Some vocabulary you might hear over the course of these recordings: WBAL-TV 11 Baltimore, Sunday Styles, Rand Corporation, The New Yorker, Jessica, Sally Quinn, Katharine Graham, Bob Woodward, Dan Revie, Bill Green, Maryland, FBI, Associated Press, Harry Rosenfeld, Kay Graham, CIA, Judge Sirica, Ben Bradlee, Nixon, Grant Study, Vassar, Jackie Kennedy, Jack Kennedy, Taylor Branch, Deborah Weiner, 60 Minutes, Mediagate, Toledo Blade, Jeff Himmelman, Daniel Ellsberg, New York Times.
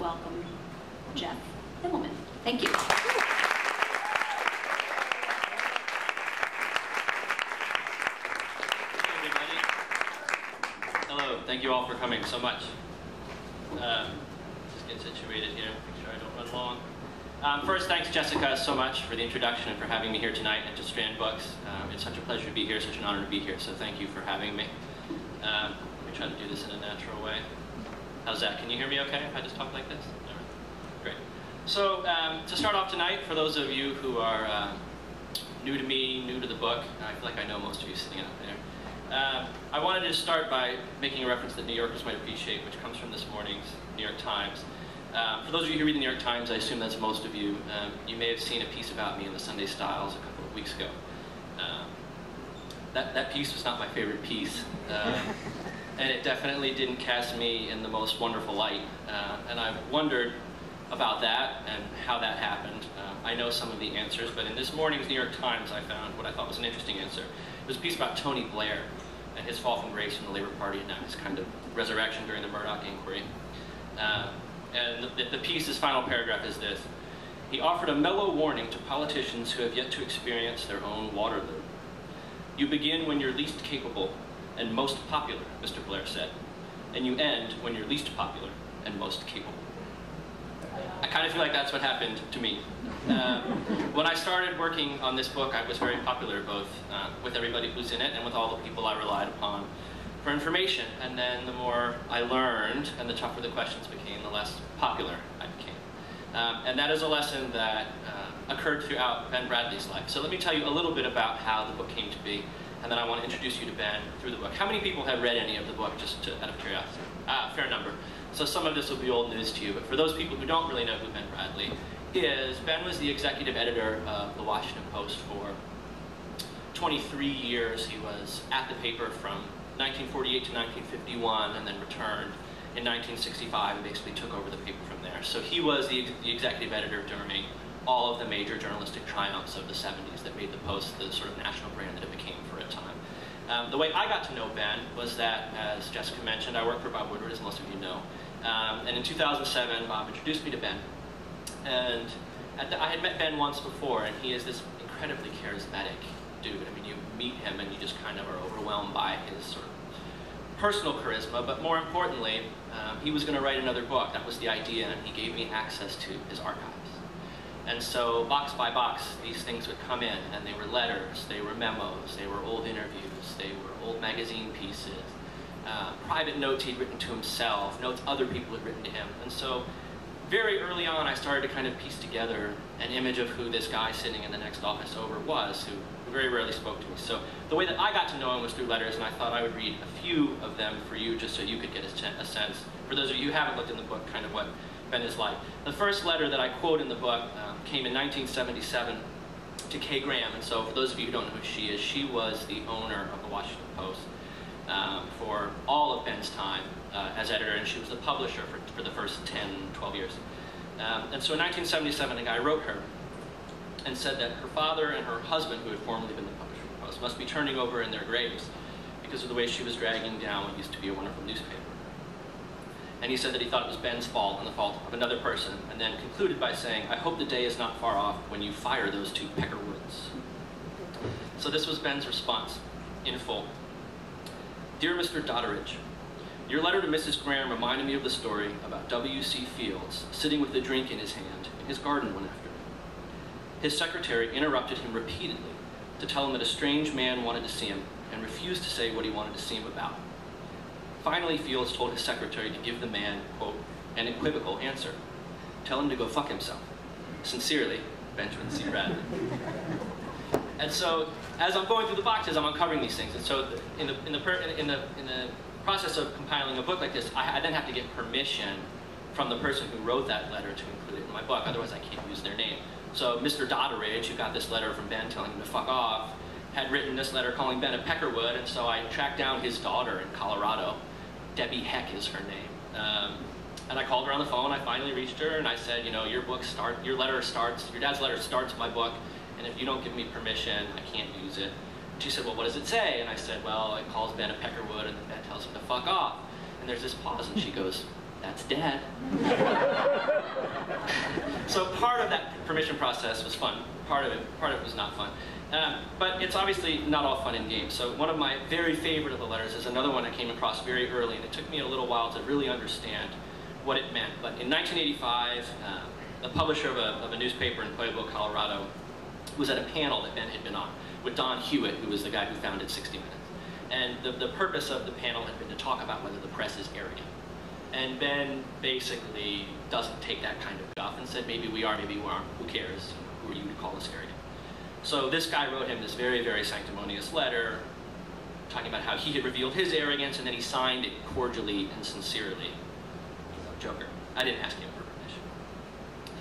welcome Jeff Himmelman. Thank you. Hey, hello, thank you all for coming so much. Just get situated here, make sure I don't run long. First, thanks Jessica so much for the introduction and for having me here tonight at Strand Books. It's such a pleasure to be here, such an honor to be here, so thank you for having me. Let me try to do this in a natural way. How's that? Can you hear me okay if I just talk like this? All right. Great. So to start off tonight, for those of you who are new to me, new to the book, I feel like I know most of you sitting out there, I wanted to start by making a reference that New Yorkers might appreciate, which comes from this morning's New York Times. For those of you who read the New York Times, I assume that's most of you, you may have seen a piece about me in the Sunday Styles a couple of weeks ago. That piece was not my favorite piece, and it definitely didn't cast me in the most wonderful light, and I've wondered about that and how that happened. I know some of the answers, but in this morning's New York Times I found what I thought was an interesting answer. It was a piece about Tony Blair and his fall from grace from the Labor Party and now his kind of resurrection during the Murdoch inquiry. And the piece's final paragraph is this: he offered a mellow warning to politicians who have yet to experience their own Waterloo. You begin when you're least capable and most popular, Mr. Blair said, and you end when you're least popular and most capable. I kind of feel like that's what happened to me. When I started working on this book, I was very popular, both with everybody who's in it and with all the people I relied upon for information. And then the more I learned and the tougher the questions became, the less popular I became. And that is a lesson that occurred throughout Ben Bradlee's life. So let me tell you a little bit about how the book came to be, and then I want to introduce you to Ben through the book. How many people have read any of the book, just out of curiosity? Ah, fair number. So some of this will be old news to you, but for those people who don't really know who Ben Bradlee is, Ben was the executive editor of the Washington Post for 23 years. He was at the paper from 1948 to 1951, and then returned in 1965 and basically took over the paper from there. So he was the executive editor during all of the major journalistic triumphs of the 70s that made the Post the sort of national brand that it became for a time. The way I got to know Ben was that, as Jessica mentioned, I worked for Bob Woodward, as most of you know. And in 2007, Bob introduced me to Ben. And I had met Ben once before, and he is this incredibly charismatic dude. I mean, you meet him and you just kind of are overwhelmed by his sort of personal charisma, but more importantly, he was going to write another book. That was the idea, and he gave me access to his archives. And so, box by box, these things would come in, and they were letters, they were memos, they were old interviews, they were old magazine pieces, private notes he'd written to himself, notes other people had written to him. And so, very early on, I started to kind of piece together an image of who this guy sitting in the next office over was, who very rarely spoke to me. So the way that I got to know him was through letters, and I thought I would read a few of them for you just so you could get a sense, for those of you who haven't looked in the book, kind of what Ben is like. The first letter that I quote in the book came in 1977 to Kay Graham, and so for those of you who don't know who she is, she was the owner of the Washington Post for all of Ben's time as editor, and she was the publisher for the first 10, 12 years. And so in 1977, a guy wrote her and said that her father and her husband, who had formerly been the publisher of the Post, must be turning over in their graves because of the way she was dragging down what used to be a wonderful newspaper. And he said that he thought it was Ben's fault and the fault of another person, and then concluded by saying, I hope the day is not far off when you fire those two peckerwoods. So this was Ben's response in full. Dear Mr. Doddridge, your letter to Mrs. Graham reminded me of the story about W.C. Fields sitting with a drink in his hand in his garden one afternoon. His secretary interrupted him repeatedly to tell him that a strange man wanted to see him and refused to say what he wanted to see him about. Finally, Fields told his secretary to give the man, quote, an equivocal answer. Tell him to go fuck himself. Sincerely, Benjamin C. Bradlee. And so, as I'm going through the boxes, I'm uncovering these things. And so, in the process of compiling a book like this, I then have to get permission from the person who wrote that letter to include it in my book. Otherwise, I can't use their name. So Mr. Doddridge, who got this letter from Ben telling him to fuck off, had written this letter calling Ben a peckerwood, and so I tracked down his daughter in Colorado. Debbie Heck is her name. And I called her on the phone, I finally reached her, and I said, you know, your dad's letter starts my book, and if you don't give me permission, I can't use it. She said, well, what does it say? And I said, well, it calls Ben a peckerwood, and then Ben tells him to fuck off. And there's this pause, and she goes, that's dad. So part of that permission process was fun. Part of it was not fun. But it's obviously not all fun and games. So one of my very favorite of the letters is another one I came across very early, and it took me a little while to really understand what it meant. But in 1985, the publisher of a newspaper in Pueblo, Colorado, was at a panel that Ben had been on with Don Hewitt, who was the guy who founded 60 Minutes. And the purpose of the panel had been to talk about whether the press is arrogant. And Ben basically doesn't take that kind of guff and said, maybe we are, maybe we aren't, who cares, who are you to call us arrogant? So this guy wrote him this very, very sanctimonious letter talking about how he had revealed his arrogance, and then he signed it cordially and sincerely. Joker. I didn't ask him for permission.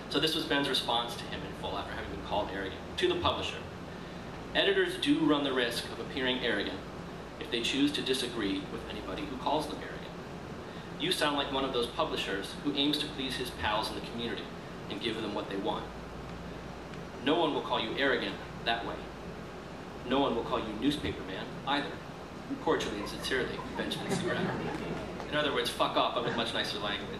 So this was Ben's response to him in full after having been called arrogant. To the publisher, editors do run the risk of appearing arrogant if they choose to disagree with anybody who calls them arrogant. You sound like one of those publishers who aims to please his pals in the community and give them what they want. No one will call you arrogant that way. No one will call you newspaper man either. Cordially and sincerely, Benjamin C. In other words, fuck off, but with much nicer language.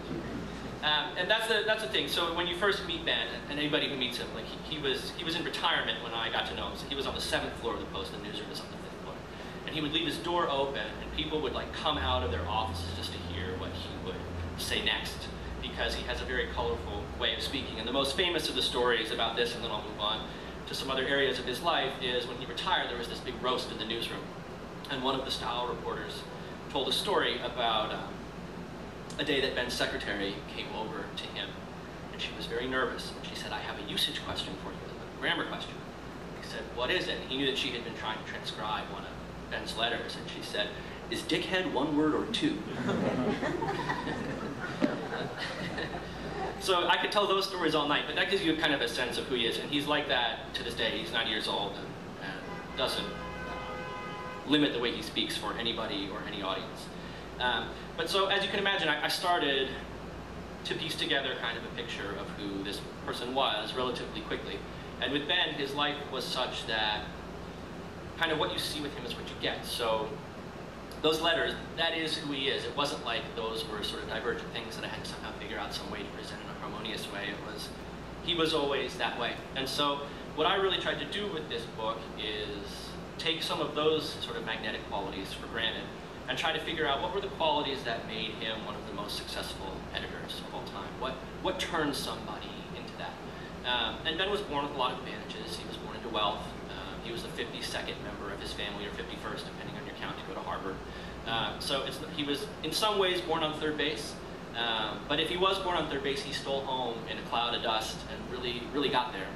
And that's the thing. So when you first meet Ben, and anybody who meets him, like he was in retirement when I got to know him. So he was on the 7th floor of the Post, the newsroom was on the 5th floor. And he would leave his door open, and people would like come out of their offices just to hear what he would say next, because he has a very colorful way of speaking. And the most famous of the stories about this, and then I'll move on to some other areas of his life, is when he retired, there was this big roast in the newsroom. And one of the style reporters told a story about a day that Ben's secretary came over to him, and she was very nervous. And she said, I have a usage question for you, a grammar question. He said, what is it? And he knew that she had been trying to transcribe one of Ben's letters, and she said, is dickhead one word or two? So I could tell those stories all night, but that gives you kind of a sense of who he is, and he's like that to this day. He's 90 years old and doesn't limit the way he speaks for anybody or any audience. But so as you can imagine, I started to piece together kind of a picture of who this person was relatively quickly. And with Ben, his life was such that kind of what you see with him is what you get. So those letters, that is who he is. It wasn't like those were sort of divergent things that I had to somehow figure out some way to present in a harmonious way. It was, he was always that way. And so what I really tried to do with this book is take some of those sort of magnetic qualities for granted and try to figure out what were the qualities that made him one of the most successful editors of all time. What turns somebody into that? And Ben was born with a lot of advantages. He was born into wealth. He was the 52nd member of his family, or 51st, depending on your count, to go to Harvard. So he was in some ways born on third base. But if he was born on third base, he stole home in a cloud of dust and really, really got there.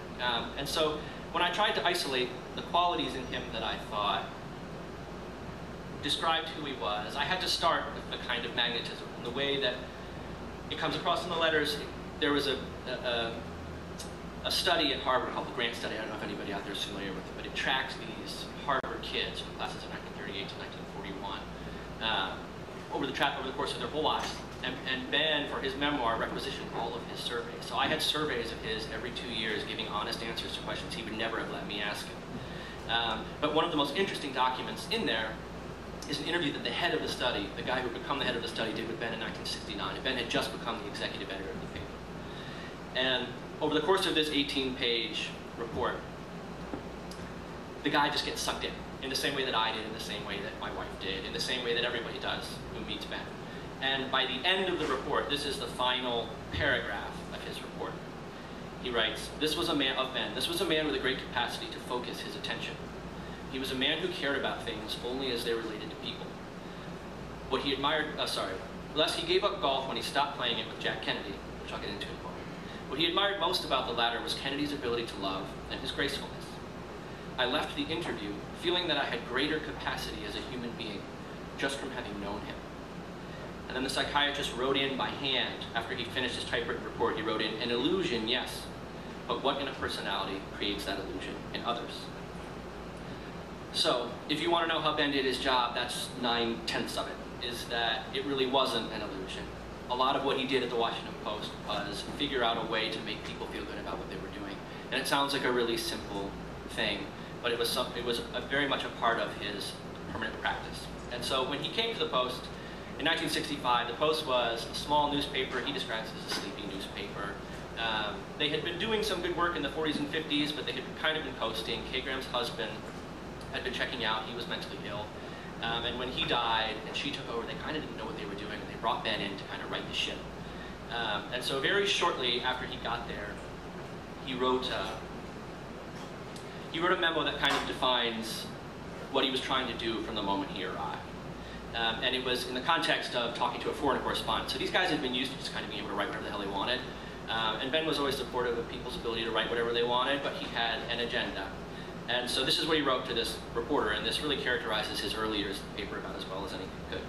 And so when I tried to isolate the qualities in him that I thought described who he was, I had to start with the kind of magnetism. And the way that it comes across in the letters, there was a study at Harvard called the Grant Study. I don't know if anybody out there is familiar with it, but it tracks these Harvard kids from classes of 1938 to 1941 over the course of their whole lives. And Ben, for his memoir, requisitioned all of his surveys. So I had surveys of his every 2 years giving honest answers to questions he would never have let me ask him. But one of the most interesting documents in there is an interview that the head of the study, the guy who had become the head of the study, did with Ben in 1969. And Ben had just become the executive editor of the paper. And over the course of this 18-page report, the guy just gets sucked in the same way that I did, in the same way that my wife did, in the same way that everybody does who meets Ben. And by the end of the report, this is the final paragraph of his report. He writes, this was a man with a great capacity to focus his attention. He was a man who cared about things only as they related to people. What he admired, thus he gave up golf when he stopped playing it with Jack Kennedy, which I'll get into in a moment. What he admired most about the latter was Kennedy's ability to love and his gracefulness. I left the interview feeling that I had greater capacity as a human being just from having known him. And then the psychiatrist wrote in by hand, after he finished his typewritten report, he wrote in, an illusion, yes, but what in a personality creates that illusion in others? So, if you want to know how Ben did his job, that's 9/10 of it, is that it really wasn't an illusion. A lot of what he did at the Washington Post was figure out a way to make people feel good about what they were doing. And it sounds like a really simple thing, but it was very much a part of his permanent practice. And so when he came to the Post, In 1965, the Post was a small newspaper. He describes it as a sleepy newspaper. They had been doing some good work in the 40s and 50s, but they had kind of been posting. Kay Graham's husband had been checking out. He was mentally ill. And when he died and she took over, they kind of didn't know what they were doing. They brought Ben in to kind of right the ship. And so very shortly after he got there, he wrote a memo that kind of defines what he was trying to do from the moment he arrived. And it was in the context of talking to a foreign correspondent. So these guys had been used to just kind of being able to write whatever the hell they wanted. And Ben was always supportive of people's ability to write whatever they wanted, but he had an agenda. And so this is what he wrote to this reporter, and this really characterizes his early years in the paper about as well as anything could.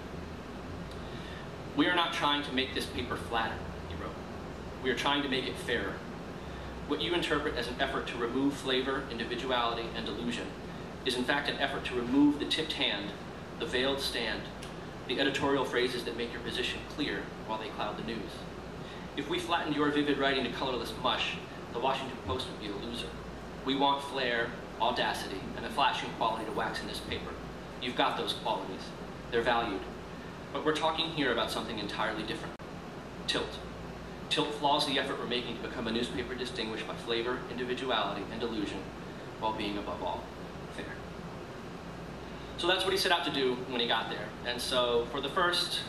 "We are not trying to make this paper flatter," he wrote. "We are trying to make it fairer. What you interpret as an effort to remove flavor, individuality, and delusion is in fact an effort to remove the tipped hand, the veiled stand, the editorial phrases that make your position clear while they cloud the news. If we flattened your vivid writing to colorless mush, the Washington Post would be a loser. We want flair, audacity, and a flashing quality to wax in this paper. You've got those qualities. They're valued. But we're talking here about something entirely different. Tilt. Tilt flaws the effort we're making to become a newspaper distinguished by flavor, individuality, and delusion, while being above all fair." So that's what he set out to do when he got there. And so for the first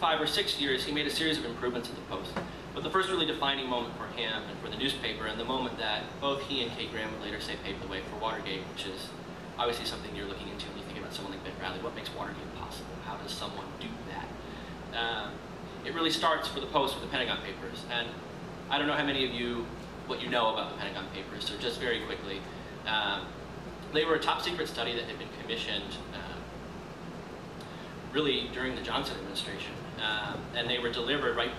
5 or 6 years, he made a series of improvements at the Post. But the first really defining moment for him and for the newspaper, and the moment that both he and Kay Graham would later say paved the way for Watergate, which is obviously something you're looking into when you think about someone like Ben Bradlee. What makes Watergate possible? How does someone do that? It really starts for the Post with the Pentagon Papers. And I don't know how many of you, what you know about the Pentagon Papers, so just very quickly. They were a top secret study that had been commissioned really during the Johnson administration. And they were delivered right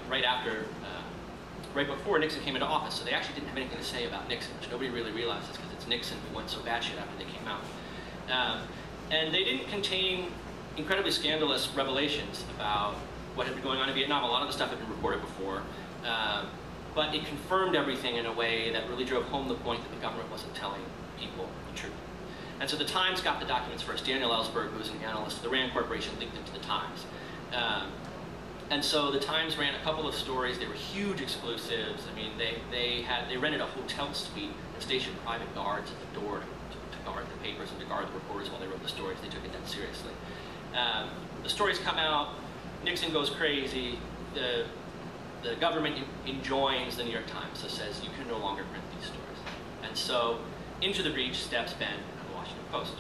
before Nixon came into office. So they actually didn't have anything to say about Nixon, which nobody really realizes because it's Nixon who went so batshit after they came out. And they didn't contain incredibly scandalous revelations about what had been going on in Vietnam. A lot of the stuff had been reported before. But it confirmed everything in a way that really drove home the point that the government wasn't telling people the truth. And so the Times got the documents first. Daniel Ellsberg, who was an analyst at the Rand Corporation, linked it to the Times. And so the Times ran a couple of stories. They were huge exclusives. I mean, they rented a hotel suite and stationed private guards at the door to guard the papers and to guard the reporters while they wrote the stories. They took it that seriously. The stories come out. Nixon goes crazy. The government enjoins the New York Times, so says you can no longer print these stories. And so into the breach steps Ben and the Washington Post.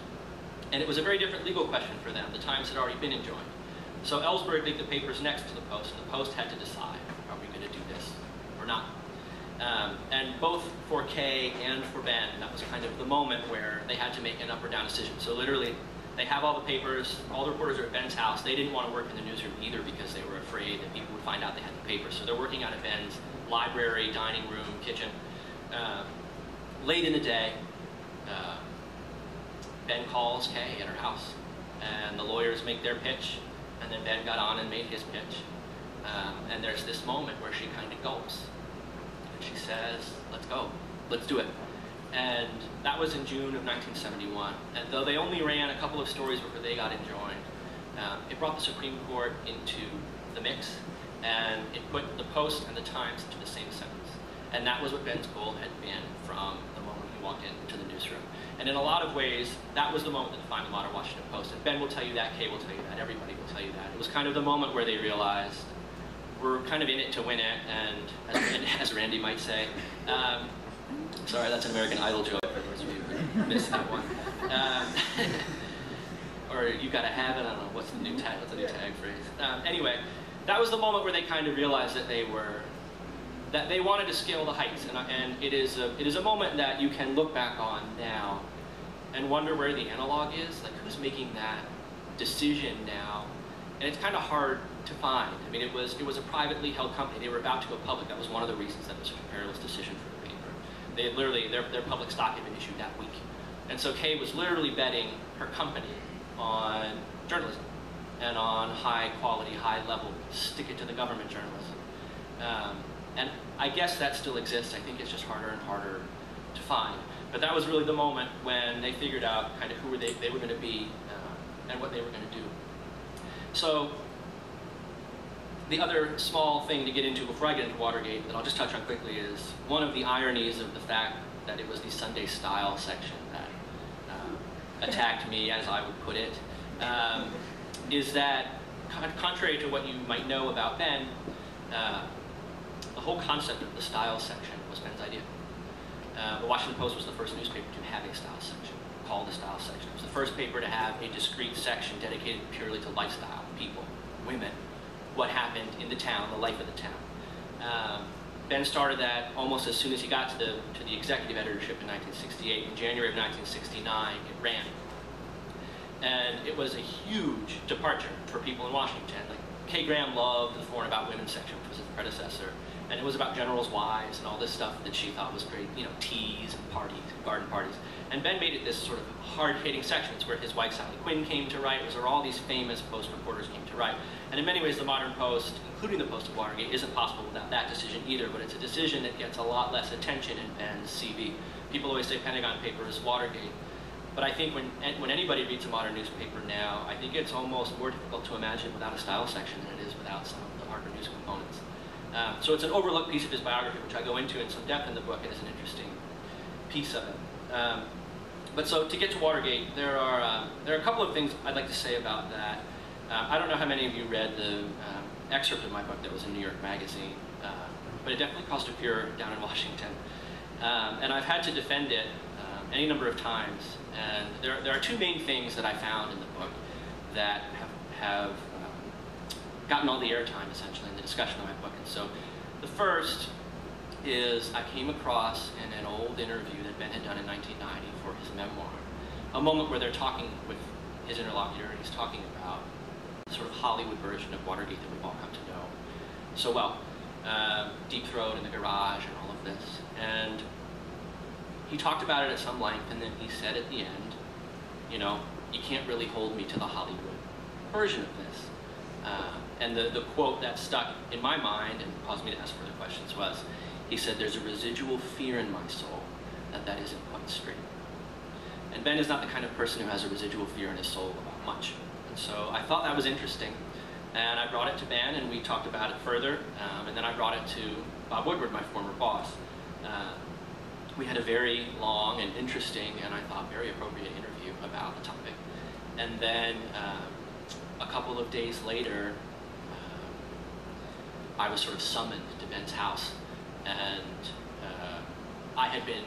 And it was a very different legal question for them. The Times had already been enjoined. So Ellsberg linked the papers next to the Post. The Post had to decide, are we going to do this or not? And both for Kay and for Ben, that was kind of the moment where they had to make an up or down decision. So literally, they have all the papers. All the reporters are at Ben's house. They didn't want to work in the newsroom either because they were afraid that people would find out they had the papers. So they're working out of Ben's library, dining room, kitchen. Late in the day, Ben calls Kay at her house, and the lawyers make their pitch. And then Ben got on and made his pitch. And there's this moment where she kind of gulps. And she says, let's go. Let's do it. And that was in June of 1971. And though they only ran a couple of stories before they got enjoined, it brought the Supreme Court into the mix. And it put the Post and the Times into the same sentence. And that was what Ben's goal had been from the moment he walked into the newsroom. And in a lot of ways, that was the moment that defined the modern Washington Post. And Ben will tell you that, Kay will tell you that, everybody will tell you that. It was kind of the moment where they realized, we're kind of in it to win it, and as Randy might say, sorry, that's an American Idol joke, for those of you who missed that one. Or you gotta have it, I don't know, what's the new tag phrase? Anyway, that was the moment where they kind of realized that they wanted to scale the heights, and it is a moment that you can look back on now and wonder where the analog is. Like, who's making that decision now? And it's kind of hard to find. I mean, it was a privately held company. They were about to go public. That was one of the reasons that it was such a perilous decision for the paper. They had literally, their public stock had been issued that week. And so Kay was literally betting her company on journalism and on high quality, high level, stick it to the government journalism. And I guess that still exists. I think it's just harder and harder to find. But that was really the moment when they figured out kind of who they were going to be and what they were going to do. So The other small thing to get into before I get into Watergate that I'll just touch on quickly is one of the ironies of the fact that it was the Sunday Style section that attacked me, as I would put it, is that contrary to what you might know about Ben, the whole concept of the Style section was Ben's idea. The Washington Post was the first newspaper to have a Style section, called the Style section. It was the first paper to have a discrete section dedicated purely to lifestyle, people, women, what happened in the town, the life of the town. Ben started that almost as soon as he got to the executive editorship in 1968. In January of 1969, it ran. And it was a huge departure for people in Washington. Like, Kay Graham loved the Foreign About Women section, which was his predecessor. And it was about generals' wives and all this stuff that she thought was great, you know, teas and parties, and garden parties. And Ben made it this sort of hard-hitting section. It's where his wife, Sally Quinn, came to write. It was where all these famous Post reporters came to write. And in many ways, the modern Post, including the Post of Watergate, isn't possible without that decision either, but it's a decision that gets a lot less attention in Ben's CV. People always say Pentagon Papers, Watergate. But I think when anybody reads a modern newspaper now, I think it's almost more difficult to imagine without a Style section than it is without some of the harder news components. So it's an overlooked piece of his biography, which I go into in some depth in the book, and it's an interesting piece of it. But so to get to Watergate, there are a couple of things I'd like to say about that. I don't know how many of you read the excerpt of my book that was in New York Magazine, but it definitely caused a furor down in Washington. And I've had to defend it any number of times. And there are two main things that I found in the book that have gotten all the airtime, essentially, in the discussion of my book. And so the first is I came across in an old interview that Ben had done in 1990 for his memoir, a moment where they're talking with his interlocutor, and he's talking about the sort of Hollywood version of Watergate that we've all come to know so well, Deep Throat in the garage and all of this. And he talked about it at some length, and then he said at the end, you know, you can't really hold me to the Hollywood version of this. And the quote that stuck in my mind and caused me to ask further questions was, he said, there's a residual fear in my soul that isn't quite straight. And Ben is not the kind of person who has a residual fear in his soul about much. And so I thought that was interesting. And I brought it to Ben, and we talked about it further. And then I brought it to Bob Woodward, my former boss. We had a very long and interesting, and I thought very appropriate, interview about the topic. And then a couple of days later, I was sort of summoned to Ben's house. And I had been,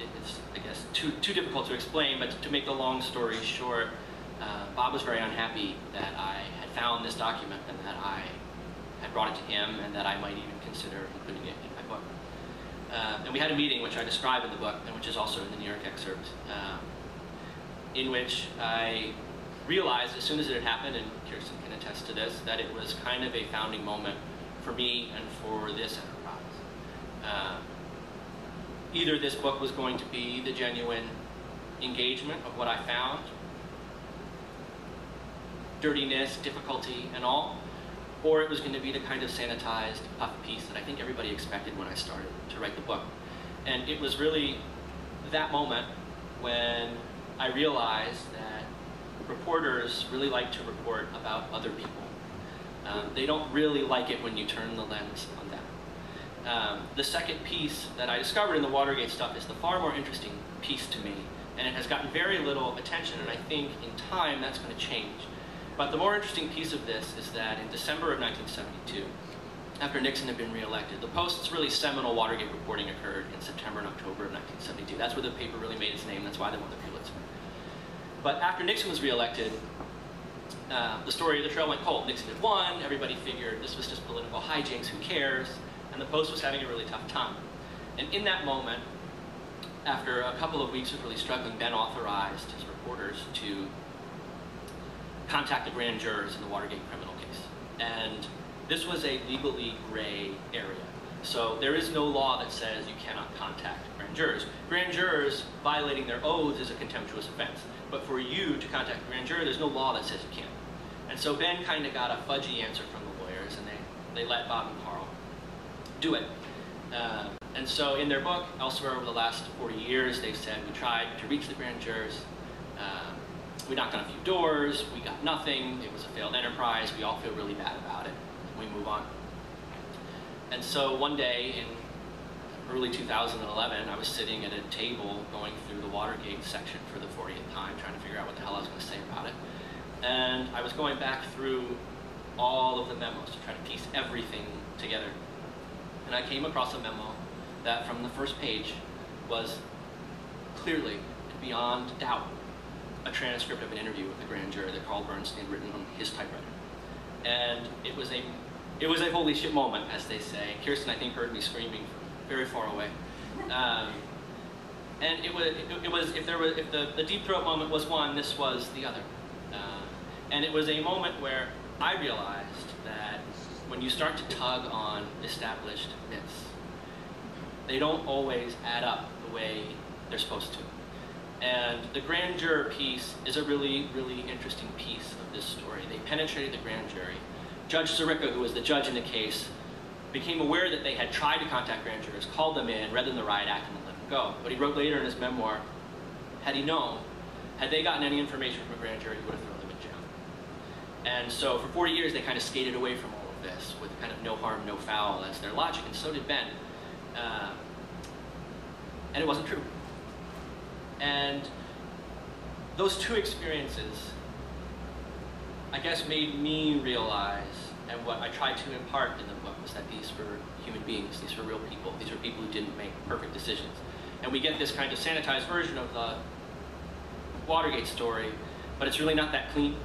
it's, I guess, too difficult to explain, but to make the long story short, Bob was very unhappy that I had found this document and that I had brought it to him and that I might even consider including it in my book. And we had a meeting, which I describe in the book, and which is also in the New York excerpt, in which I realized as soon as it had happened, and Kirsten can attest to this, that it was kind of a founding moment for me and for this enterprise. Either this book was going to be the genuine engagement of what I found, dirtiness, difficulty, and all, or it was going to be the kind of sanitized puff piece that I think everybody expected when I started to write the book. And it was really that moment when I realized that reporters really like to report about other people. They don't really like it when you turn the lens on them. The second piece that I discovered in the Watergate stuff is the far more interesting piece to me, and it has gotten very little attention, and I think in time that's going to change. But the more interesting piece of this is that in December of 1972, after Nixon had been reelected, the Post's really seminal Watergate reporting occurred in September and October of 1972. That's where the paper really made its name, that's why they won the Pulitzer. But after Nixon was reelected, the story of the trail went cold. Nixon had won, everybody figured this was just political hijinks, who cares? And the Post was having a really tough time. And in that moment, after a couple of weeks of really struggling, Ben authorized his reporters to contact the grand jurors in the Watergate criminal case. And this was a legally gray area. So there is no law that says you cannot contact grand jurors. Grand jurors violating their oaths is a contemptuous offense. But for you to contact a grand juror, there's no law that says you can't. And so Ben kind of got a fudgy answer from the lawyers, and they let Bob and Carl do it. And so in their book, elsewhere over the last 40 years, they've said, we tried to reach the grand jurors. We knocked on a few doors. We got nothing. It was a failed enterprise. We all feel really bad about it. we move on. And so one day in early 2011, I was sitting at a table going through the Watergate section for the 40th time, trying to figure out what the hell I was going to say about it. And I was going back through all of the memos to try to piece everything together. And I came across a memo that from the first page was clearly, beyond doubt, a transcript of an interview with the grand jury that Carl Bernstein had written on his typewriter. And it was a holy shit moment, as they say. Kirsten, I think, heard me screaming from very far away. And if the deep throat moment was one, this was the other. And it was a moment where I realized that when you start to tug on established myths, they don't always add up the way they're supposed to. And the grand juror piece is a really, really interesting piece of this story. They penetrated the grand jury. Judge Sirica, who was the judge in the case, became aware that they had tried to contact grand jurors, called them in, read them the riot act, and let them go. But he wrote later in his memoir, had he known, had they gotten any information from a grand jury, he would have thrown them in jail. And so for 40 years, they kind of skated away from all of this with kind of no harm, no foul as their logic, and so did Ben. And it wasn't true. And those two experiences, I guess, made me realize, and what I tried to impart in the book was that these were human beings, these were real people, these were people who didn't make perfect decisions. And we get this kind of sanitized version of the Watergate story, but it's really not that clean.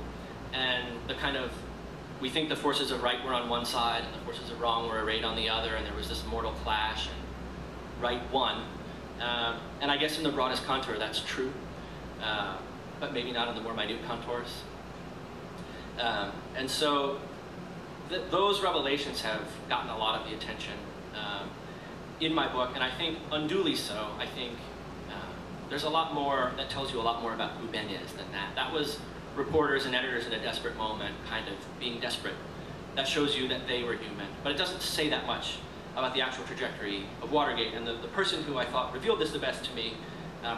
And the kind of, we think the forces of right were on one side and the forces of wrong were arrayed on the other, and there was this mortal clash, and right won. And I guess in the broadest contour, that's true, but maybe not in the more minute contours. And so those revelations have gotten a lot of the attention in my book, and I think unduly so. I think there's a lot more that tells you a lot more about who Ben is than that. That was reporters and editors in a desperate moment, kind of being desperate. That shows you that they were human, but it doesn't say that much about the actual trajectory of Watergate. And the person who I thought revealed this the best to me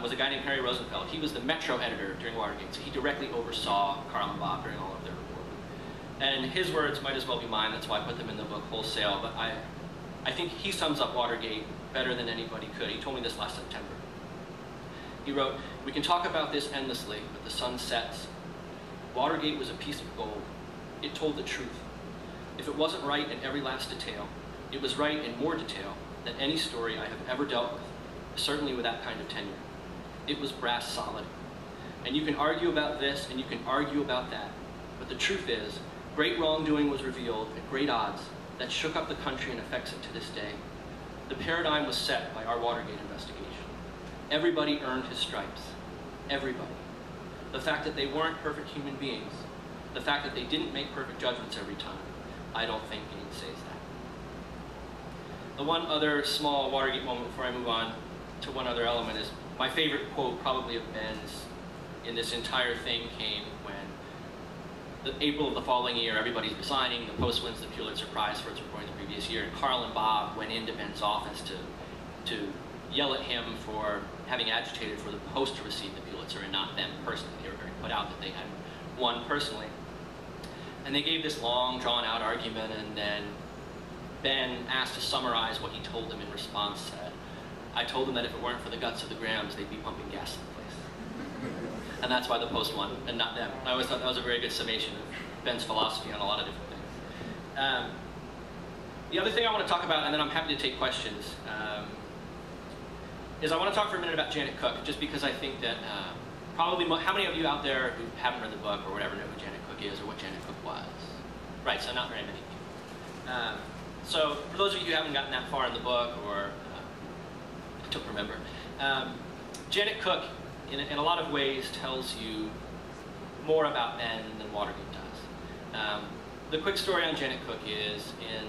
was a guy named Harry Rosenfeld. He was the Metro editor during Watergate, so he directly oversaw Carl and Bob during all of their reporting. And his words might as well be mine, that's why I put them in the book wholesale, but I think he sums up Watergate better than anybody could. He told me this last September. He wrote, "We can talk about this endlessly, but the sun sets. Watergate was a piece of gold. It told the truth. If it wasn't right in every last detail, it was right in more detail than any story I have ever dealt with, certainly with that kind of tenure. It was brass solid. And you can argue about this, and you can argue about that. But the truth is, great wrongdoing was revealed at great odds that shook up the country and affects it to this day. The paradigm was set by our Watergate investigation. Everybody earned his stripes. Everybody. The fact that they weren't perfect human beings, the fact that they didn't make perfect judgments every time, I don't think gainsays that." The one other small Watergate moment before I move on to one other element is my favorite quote probably of Ben's in this entire thing came when the April of the following year, everybody's resigning, the Post wins the Pulitzer Prize for its reporting the previous year, and Carl and Bob went into Ben's office to yell at him for having agitated for the Post to receive the Pulitzer and not them personally. They were very put out that they had won personally. And they gave this long, drawn-out argument, and then Ben, asked to summarize what he told them in response, said, "I told them that if it weren't for the guts of the Grahams, they'd be pumping gas in the place." And that's why the Post won, and not them. I always thought that was a very good summation of Ben's philosophy on a lot of different things. The other thing I want to talk about, and then I'm happy to take questions, is I want to talk for a minute about Janet Cooke, just because I think that probably, how many of you out there who haven't read the book or whatever know who Janet Cooke is or what Janet Cooke was? Right, so not very many people. So for those of you who haven't gotten that far in the book, or don't remember, Janet Cooke, in a lot of ways, tells you more about Ben than Watergate does. The quick story on Janet Cooke is, in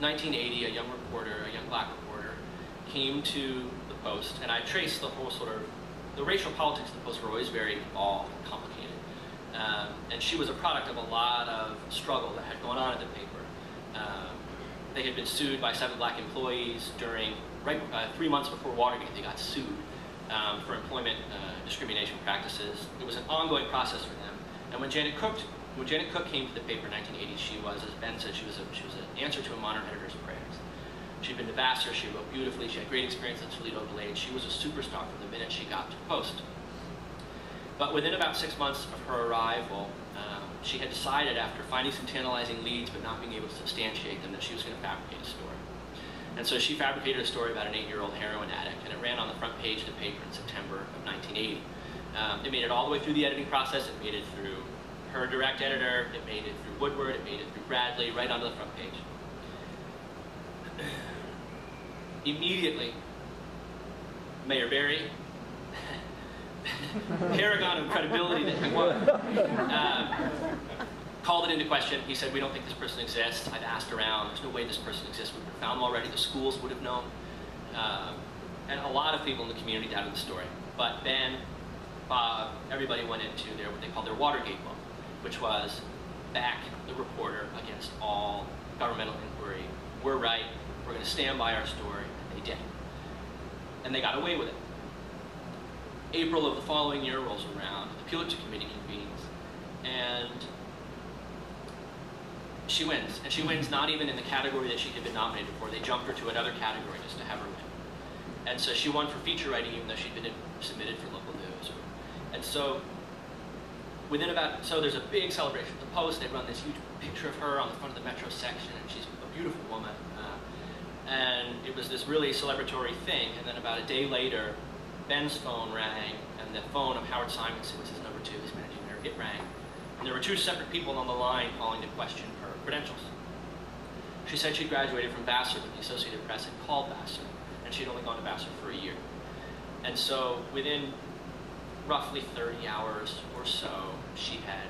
1980, a young black reporter, came to the Post, and I traced the whole sort of, the racial politics of the Post were always very involved and complicated. And she was a product of a lot of struggle that had gone on at the paper. They had been sued by 7 black employees during, right 3 months before Watergate, they got sued for employment discrimination practices. It was an ongoing process for them. And when Janet Cooke When Janet Cooke came to the paper in 1980, she was, as Ben said, she was an answer to a modern editor's prayers. She'd been to Vassar, she wrote beautifully, she had great experience at Toledo Blade, she was a superstar from the minute she got to the Post. But within about 6 months of her arrival, she had decided, after finding some tantalizing leads but not being able to substantiate them, that she was going to fabricate a story. And so she fabricated a story about an 8-year-old heroin addict, and it ran on the front page of the paper in September of 1980. It made it all the way through the editing process, it made it through her direct editor, it made it through Woodward, it made it through Bradlee, right onto the front page. Immediately, Mayor Barry, paragon of credibility that he was, called it into question. He said, we don't think this person exists. I've asked around. There's no way this person exists. We've been found already. The schools would have known. And a lot of people in the community doubted the story. But Ben, Bob, everybody went into their, what they called their Watergate book, which was back the reporter against all governmental inquiry. We're right. We're going to stand by our story. And they did. And they got away with it. April of the following year rolls around. The Pulitzer Committee convenes. And she wins. And she wins not even in the category that she had been nominated for. They jumped her to another category just to have her win. And so she won for feature writing, even though she'd been submitted for local news. And so within about, so there's a big celebration at the Post. They run this huge picture of her on the front of the Metro section. And she's a beautiful woman. And it was this really celebratory thing. And then about a day later, Ben's phone rang, and the phone of Howard Simons, who was his number two, his managing editor, it rang. And there were two separate people on the line calling to question her credentials. She said she graduated from Vassar, but the Associated Press had called Vassar, and she'd only gone to Vassar for a year. And so within roughly 30 hours or so, she had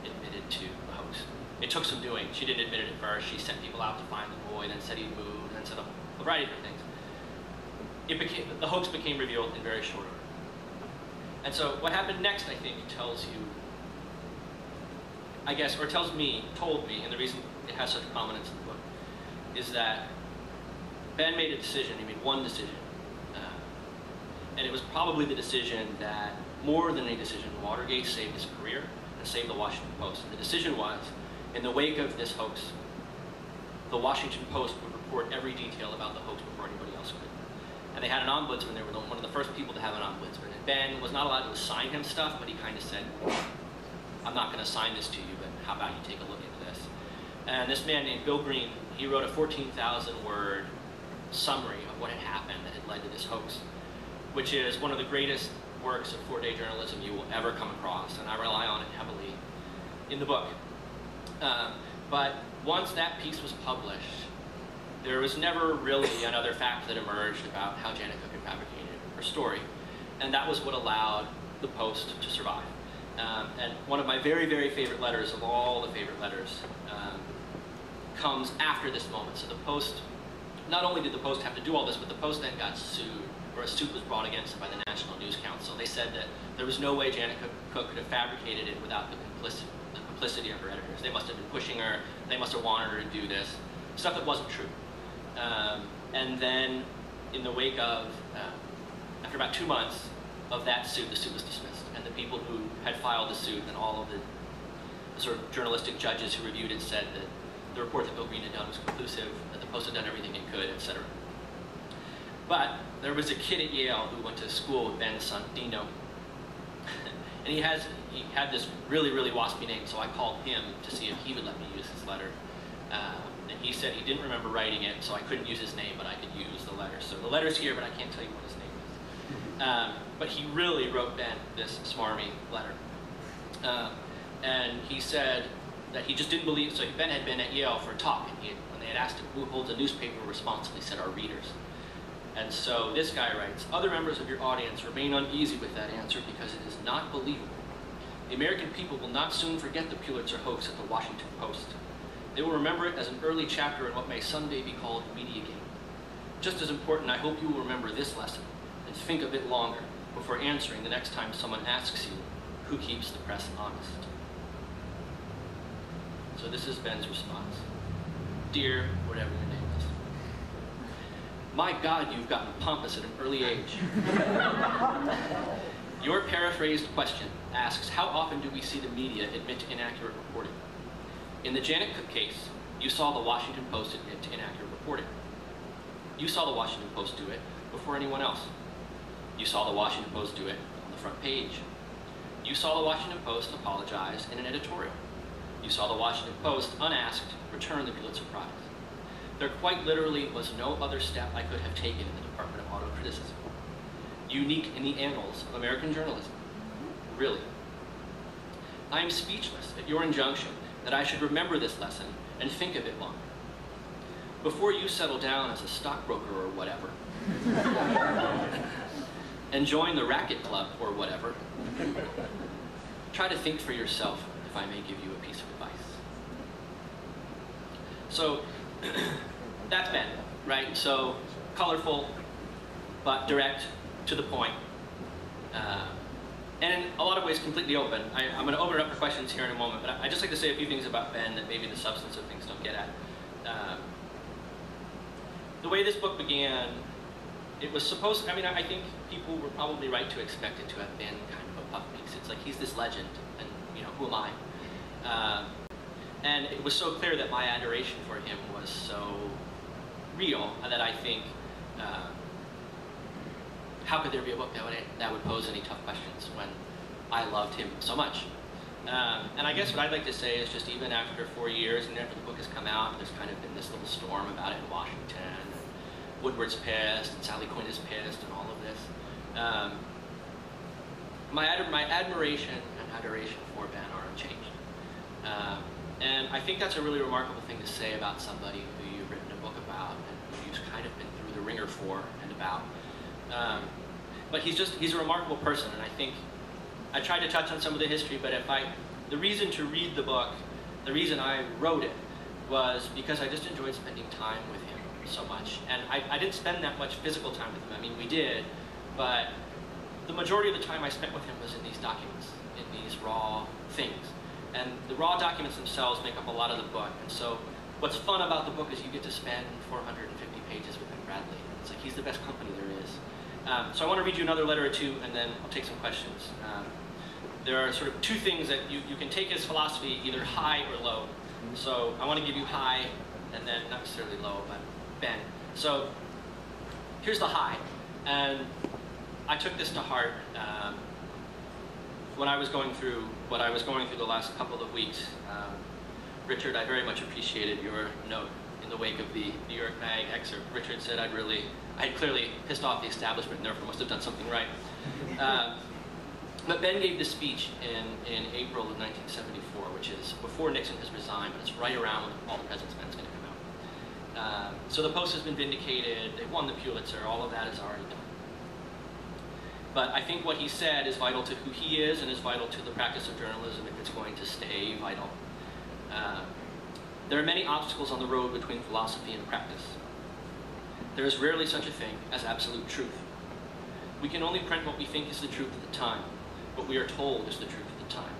admitted to the hoax. It took some doing. She didn't admit it at first. She sent people out to find the boy, then said he moved, then said a variety of things. The hoax became revealed in very short order. And so what happened next, I think, tells you, I guess, or told me, and the reason it has such prominence in the book, is that Ben made a decision, he made one decision. And it was probably the decision that, more than a decision, Watergate saved his career and saved the Washington Post. And the decision was, in the wake of this hoax, the Washington Post would report every detail about the hoax before anybody else could. And they had an ombudsman. They were one of the first people to have an ombudsman. And Ben was not allowed to assign him stuff, but he kind of said, I'm not going to assign this to you, but how about you take a look at this? And this man named Bill Green, he wrote a 14,000-word summary of what had happened that had led to this hoax, which is one of the greatest works of four-day journalism you will ever come across. And I rely on it heavily in the book. But once that piece was published, there was never really another fact that emerged about how Janet Cooke had fabricated her story. And that was what allowed the Post to survive. And one of my very, very favorite letters of all the favorite letters comes after this moment. So the Post, not only did the Post have to do all this, but the Post then got sued, or a suit was brought against it by the National News Council. They said that there was no way Janet Cooke could have fabricated it without the complicity of her editors. They must have been pushing her. They must have wanted her to do this. Stuff that wasn't true. And then, in the wake of, after about 2 months of that suit, the suit was dismissed. And the people who had filed the suit and all of the sort of journalistic judges who reviewed it said that the report that Bill Green had done was conclusive, that the Post had done everything it could, etc. But there was a kid at Yale who went to school with Ben's son, Dino. And he had this really, really waspy name, so I called him to see if he would let me use his letter. And he said he didn't remember writing it, so I couldn't use his name, but I could use the letters. So the letter's here, but I can't tell you what his name is. But he really wrote Ben this smarmy letter. And he said that he just didn't believe, so Ben had been at Yale for a talk, and when they had asked him who holds a newspaper responsibly, said our readers. And so this guy writes, other members of your audience remain uneasy with that answer because it is not believable. The American people will not soon forget the Pulitzer hoax at the Washington Post. They will remember it as an early chapter in what may someday be called Mediagate. Just as important, I hope you will remember this lesson and think a bit longer before answering the next time someone asks you, who keeps the press honest? So this is Ben's response. Dear, whatever your name is. My God, you've gotten pompous at an early age. Your paraphrased question asks, how often do we see the media admit to inaccurate reporting? In the Janet Cooke case, you saw the Washington Post admit to inaccurate reporting. You saw the Washington Post do it before anyone else. You saw the Washington Post do it on the front page. You saw the Washington Post apologize in an editorial. You saw the Washington Post, unasked, return the Pulitzer Prize. There quite literally was no other step I could have taken in the Department of Auto-Criticism. Unique in the annals of American journalism. Really. I am speechless at your injunction that I should remember this lesson and think of it longer. Before you settle down as a stockbroker or whatever, and join the racket club or whatever, try to think for yourself if I may give you a piece of advice. So, that's Ben, right? So, colorful, but direct, to the point, and in a lot of ways completely open. I'm going to open it up for questions here in a moment, but I'd just like to say a few things about Ben that maybe the substance of things don't get at. The way this book began, it was supposed, I mean, I think people were probably right to expect it to have been kind of a puff piece. It's like, he's this legend, and you know, who am I? And it was so clear that my adoration for him was so real that I think, how could there be a book that would pose any tough questions when I loved him so much? And I guess what I'd like to say is just even after 4 years and after the book has come out, there's kind of been this little storm about it in Washington, and Woodward's pissed, and Sally Quinn is pissed, and all of this. My admiration and adoration for Ben are unchanged. And I think that's a really remarkable thing to say about somebody who you've written a book about and who you've kind of been through the ringer for and about. But he's a remarkable person, and I think I tried to touch on some of the history, but the reason to read the book, the reason I wrote it, was because I just enjoyed spending time with him so much. And I didn't spend that much physical time with him. I mean, we did, but the majority of the time I spent with him was in these documents, in these raw things. And the raw documents themselves make up a lot of the book. And so what's fun about the book is you get to spend 450 pages with Ben Bradlee. It's like, he's the best company there is. So I want to read you another letter or two, and then I'll take some questions. There are sort of two things that you can take his philosophy, either high or low. So I want to give you high, and then not necessarily low, but Ben. So here's the high. And I took this to heart when I was going through what I was going through the last couple of weeks. Richard, I very much appreciated your note in the wake of the New York Mag excerpt. Richard said I had clearly pissed off the establishment and therefore must have done something right. But Ben gave this speech in April of 1974, which is before Nixon has resigned, but it's right around when All the President's Men's going to come out. So the Post has been vindicated, they won the Pulitzer, all of that is already done. But I think what he said is vital to who he is and is vital to the practice of journalism if it's going to stay vital. There are many obstacles on the road between philosophy and practice. There is rarely such a thing as absolute truth. We can only print what we think is the truth at the time, what we are told is the truth at the time.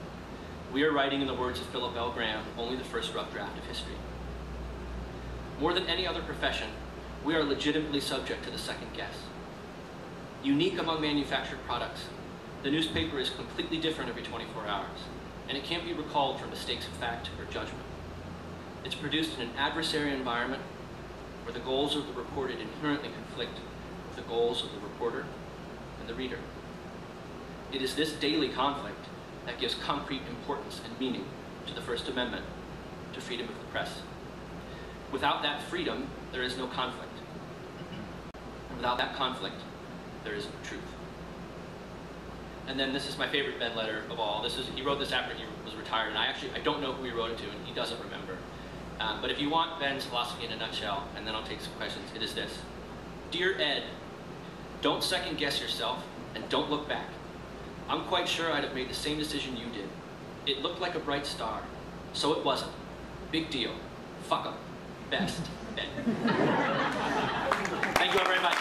We are writing, in the words of Philip L. Graham, only the first rough draft of history. More than any other profession, we are legitimately subject to the second guess. Unique among manufactured products, the newspaper is completely different every 24 hours, and it can't be recalled for mistakes of fact or judgment. It's produced in an adversarial environment where the goals of the reported inherently conflict with the goals of the reporter and the reader. It is this daily conflict that gives concrete importance and meaning to the First Amendment, to freedom of the press. Without that freedom, there is no conflict. And without that conflict, there is no truth. And then this is my favorite Ben letter of all. He wrote this after he was retired, and I don't know who he wrote it to, and he doesn't remember. But if you want Ben's philosophy in a nutshell, and then I'll take some questions, it is this. Dear Ed, don't second guess yourself, and don't look back. I'm quite sure I'd have made the same decision you did. It looked like a bright star, so it wasn't. Big deal. Fuck 'em. Best, Ben. Thank you all very much.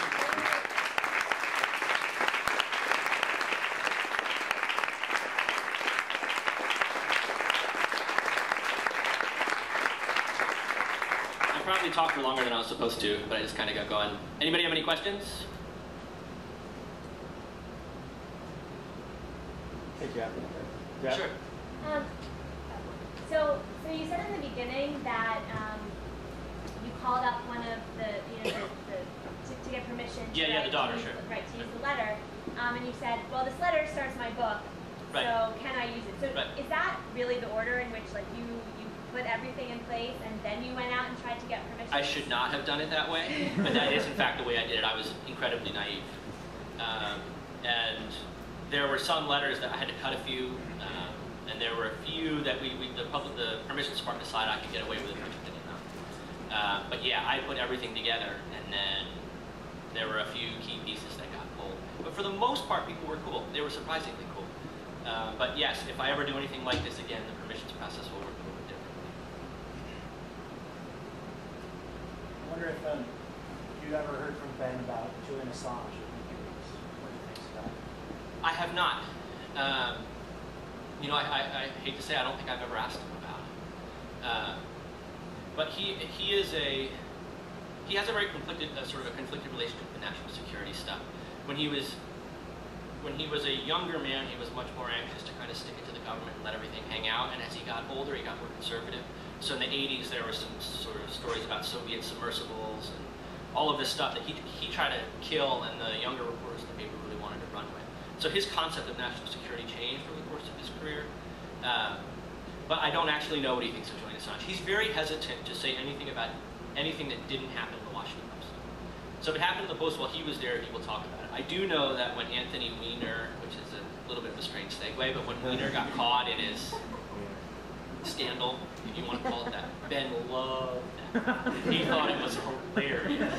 Talked for longer than I was supposed to, but I just kind of got going. Anybody have any questions? Hey, Jeff. Jeff? Sure. So you said in the beginning that you called up one of the, to get permission to the daughter, to use the letter. And you said, well, this letter starts my book, so can I use it? So is that really the order in which you put everything in place and then you went out and tried to get permission? I should not have done it that way, but that is in fact the way I did it. I was incredibly naive. And there were some letters that I had to cut a few, and there were a few that the permission department decided I could get away with it, which I didn't know. But yeah, I put everything together, and then there were a few key pieces that got pulled. But for the most part, people were cool. They were surprisingly cool. But yes, if I ever do anything like this again, the permissions process will work a little bit differently. I wonder if you ever heard from Ben about Julian Assange. What he thinks about it? I have not. You know, I hate to say, I don't think I've ever asked him about it. But he has a very conflicted, conflicted relationship with national security stuff. When he was a younger man, he was much more anxious to kind of stick it to the government and let everything hang out. And as he got older, he got more conservative. So in the 80s, there were some sort of stories about Soviet submersibles and all of this stuff that he tried to kill, and the younger reporters in the paper really wanted to run with. So his concept of national security changed over the course of his career. But I don't actually know what he thinks of Julian Assange. He's very hesitant to say anything about anything that didn't happen in the Washington Post. So if it happened in the Post while he was there, he will talk about it. I do know that when Anthony Weiner, which is a little bit of a strange segue, but when Weiner got caught in his scandal, if you want to call it that, Ben loved that. He thought it was hilarious.